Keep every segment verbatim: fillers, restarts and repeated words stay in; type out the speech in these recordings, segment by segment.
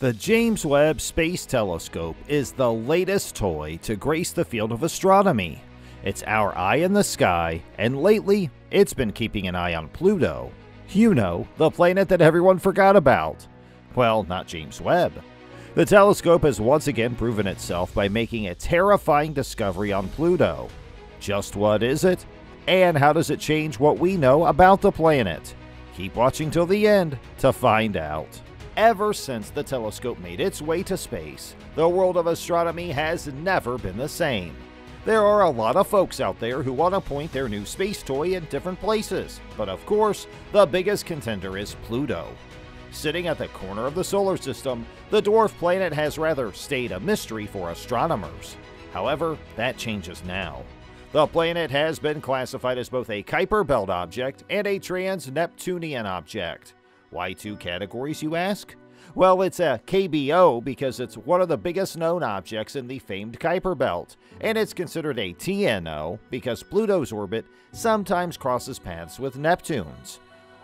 The James Webb Space Telescope is the latest toy to grace the field of astronomy. It's our eye in the sky, and lately, it's been keeping an eye on Pluto. You know, the planet that everyone forgot about. Well, not James Webb. The telescope has once again proven itself by making a terrifying discovery on Pluto. Just what is it? And how does it change what we know about the planet? Keep watching till the end to find out. Ever since the telescope made its way to space, the world of astronomy has never been the same. There are a lot of folks out there who want to point their new space toy in different places, but of course, the biggest contender is Pluto. Sitting at the corner of the solar system, the dwarf planet has rather stayed a mystery for astronomers. However, that changes now. The planet has been classified as both a Kuiper Belt object and a trans-Neptunian object. Why two categories, you ask? Well, it's a K B O because it's one of the biggest known objects in the famed Kuiper Belt, and it's considered a T N O because Pluto's orbit sometimes crosses paths with Neptune's.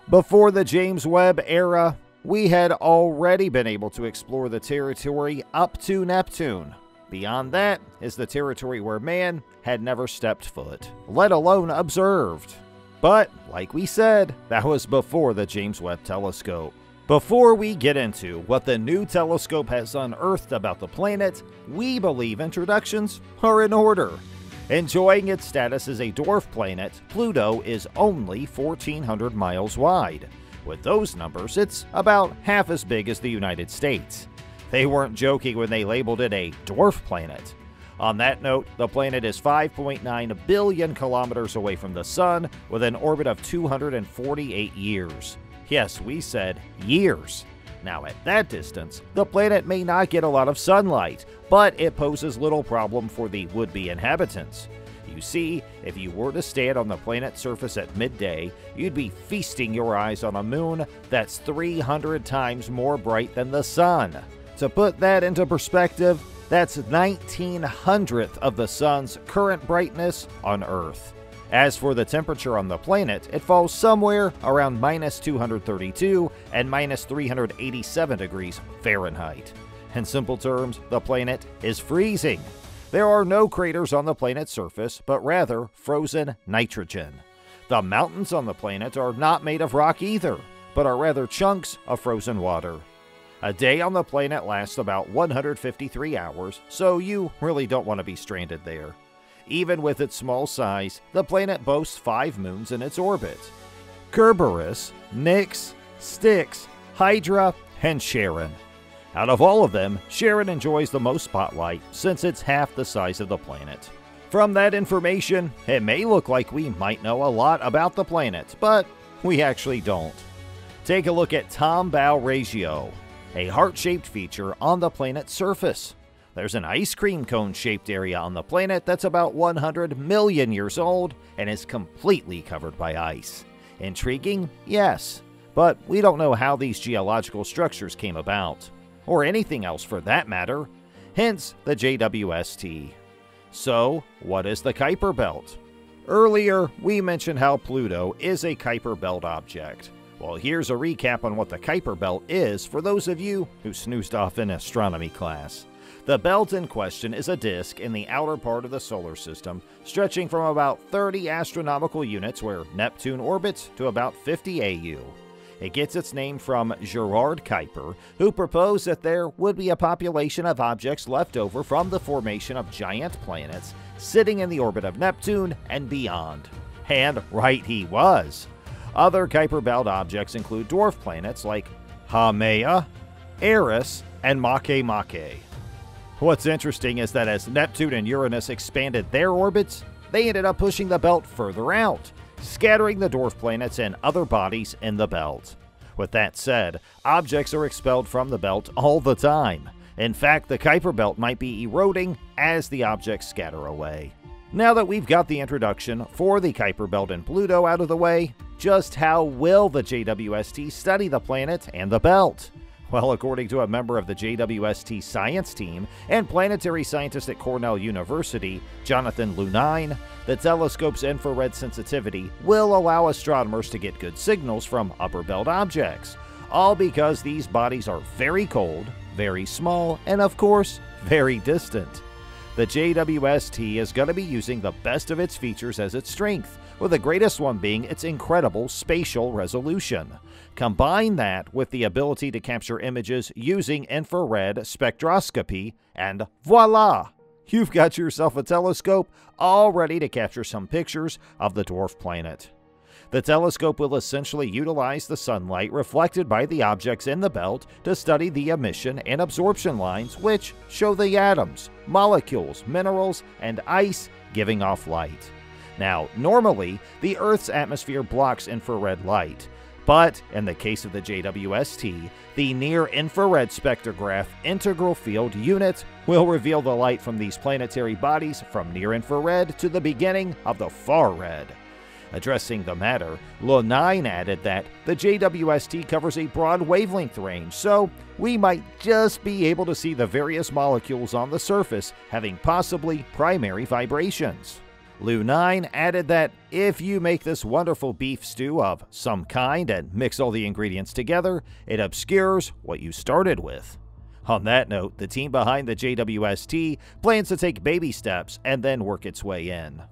Before the James Webb era, we had already been able to explore the territory up to Neptune. Beyond that is the territory where man had never stepped foot, let alone observed. But, like we said, that was before the James Webb Telescope. Before we get into what the new telescope has unearthed about the planet, we believe introductions are in order. Enjoying its status as a dwarf planet, Pluto is only fourteen hundred miles wide. With those numbers, it's about half as big as the United States. They weren't joking when they labeled it a dwarf planet. On that note, the planet is five point nine billion kilometers away from the Sun with an orbit of two hundred forty-eight years. Yes, we said years. Now at that distance, the planet may not get a lot of sunlight, but it poses little problem for the would-be inhabitants. You see, if you were to stand on the planet's surface at midday, you'd be feasting your eyes on a moon that's three hundred times more bright than the Sun. To put that into perspective, that's nineteen hundredth of the Sun's current brightness on Earth. As for the temperature on the planet, it falls somewhere around minus two hundred thirty-two and minus three hundred eighty-seven degrees Fahrenheit. In simple terms, the planet is freezing. There are no craters on the planet's surface, but rather frozen nitrogen. The mountains on the planet are not made of rock either, but are rather chunks of frozen water. A day on the planet lasts about one hundred fifty-three hours, so you really don't want to be stranded there. Even with its small size, the planet boasts five moons in its orbit: Kerberos, Nyx, Styx, Hydra, and Charon. Out of all of them, Charon enjoys the most spotlight since it's half the size of the planet. From that information, it may look like we might know a lot about the planet, but we actually don't. Take a look at Tombaugh ratio, a heart-shaped feature on the planet's surface. There's an ice cream cone-shaped area on the planet that's about one hundred million years old and is completely covered by ice. Intriguing? Yes. But we don't know how these geological structures came about, or anything else for that matter. Hence the J W S T. So, what is the Kuiper Belt? Earlier, we mentioned how Pluto is a Kuiper Belt object. Well, here's a recap on what the Kuiper Belt is for those of you who snoozed off in astronomy class. The belt in question is a disk in the outer part of the solar system, stretching from about thirty astronomical units where Neptune orbits to about fifty A U. It gets its name from Gerard Kuiper, who proposed that there would be a population of objects left over from the formation of giant planets sitting in the orbit of Neptune and beyond. And right he was. Other Kuiper Belt objects include dwarf planets like Haumea, Eris, and Makemake. What's interesting is that as Neptune and Uranus expanded their orbits, they ended up pushing the belt further out, scattering the dwarf planets and other bodies in the belt. With that said, objects are expelled from the belt all the time. In fact, the Kuiper Belt might be eroding as the objects scatter away. Now that we've got the introduction for the Kuiper Belt and Pluto out of the way, just how will the J W S T study the planet and the belt? Well, according to a member of the J W S T science team and planetary scientist at Cornell University, Jonathan Lunine, the telescope's infrared sensitivity will allow astronomers to get good signals from upper belt objects, all because these bodies are very cold, very small, and of course, very distant. The J W S T is going to be using the best of its features as its strength, with the greatest one being its incredible spatial resolution. Combine that with the ability to capture images using infrared spectroscopy, and voila! You've got yourself a telescope all ready to capture some pictures of the dwarf planet. The telescope will essentially utilize the sunlight reflected by the objects in the belt to study the emission and absorption lines, which show the atoms, molecules, minerals, and ice giving off light. Now, normally, the Earth's atmosphere blocks infrared light, but in the case of the J W S T, the Near-Infrared Spectrograph Integral Field Unit will reveal the light from these planetary bodies from near-infrared to the beginning of the far-red. Addressing the matter, Lunine added that the J W S T covers a broad wavelength range, so we might just be able to see the various molecules on the surface having possibly primary vibrations. Lunine added that if you make this wonderful beef stew of some kind and mix all the ingredients together, it obscures what you started with. On that note, the team behind the J W S T plans to take baby steps and then work its way in.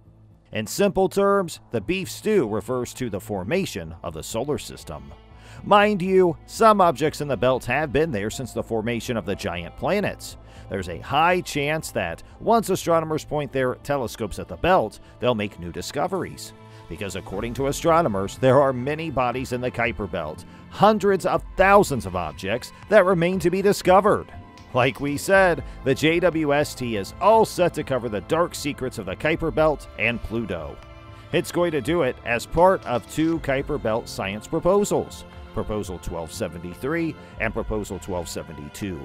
In simple terms, the beef stew refers to the formation of the solar system. Mind you, some objects in the belt have been there since the formation of the giant planets. There's a high chance that, once astronomers point their telescopes at the belt, they'll make new discoveries. Because according to astronomers, there are many bodies in the Kuiper Belt, hundreds of thousands of objects that remain to be discovered. Like we said, the J W S T is all set to cover the dark secrets of the Kuiper Belt and Pluto. It's going to do it as part of two Kuiper Belt science proposals, Proposal twelve seventy-three and Proposal twelve seventy-two.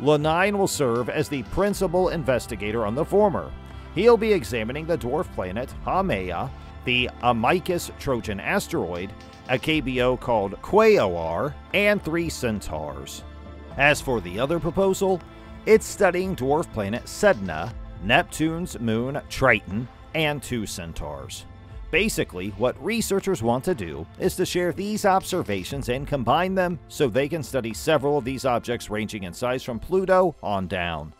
Lunine will serve as the principal investigator on the former. He'll be examining the dwarf planet Haumea, the Amicus Trojan asteroid, a K B O called Quaoar, and three centaurs. As for the other proposal, it's studying dwarf planet Sedna, Neptune's moon Triton, and two centaurs. Basically, what researchers want to do is to share these observations and combine them so they can study several of these objects ranging in size from Pluto on down.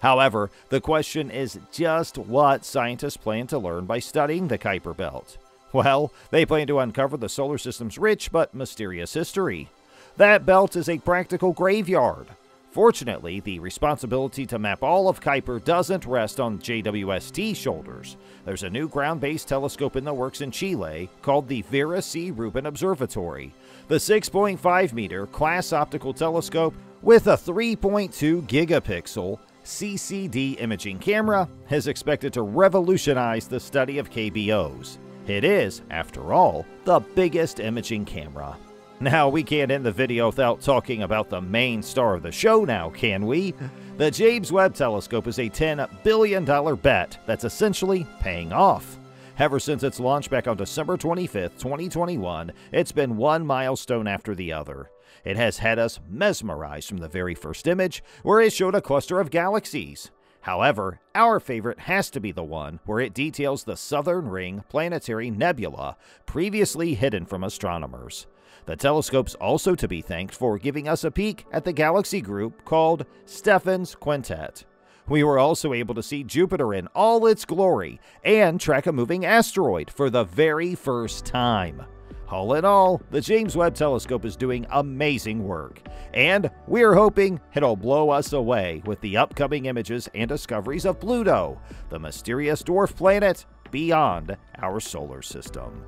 However, the question is just what scientists plan to learn by studying the Kuiper Belt. Well, they plan to uncover the solar system's rich but mysterious history. That belt is a practical graveyard. Fortunately, the responsibility to map all of Kuiper doesn't rest on J W S T shoulders. There's a new ground-based telescope in the works in Chile called the Vera C. Rubin Observatory. The six point five meter class optical telescope with a three point two gigapixel C C D imaging camera is expected to revolutionize the study of K B Os. It is, after all, the biggest imaging camera. Now, we can't end the video without talking about the main star of the show now, can we? The James Webb Telescope is a ten billion dollar bet that's essentially paying off. Ever since its launch back on December twenty-fifth, twenty twenty-one, it's been one milestone after the other. It has had us mesmerized from the very first image, where it showed a cluster of galaxies. However, our favorite has to be the one where it details the Southern Ring Planetary Nebula, previously hidden from astronomers. The telescope's also to be thanked for giving us a peek at the galaxy group called Stephan's Quintet. We were also able to see Jupiter in all its glory and track a moving asteroid for the very first time. All in all, the James Webb Telescope is doing amazing work, and we're hoping it'll blow us away with the upcoming images and discoveries of Pluto, the mysterious dwarf planet beyond our solar system.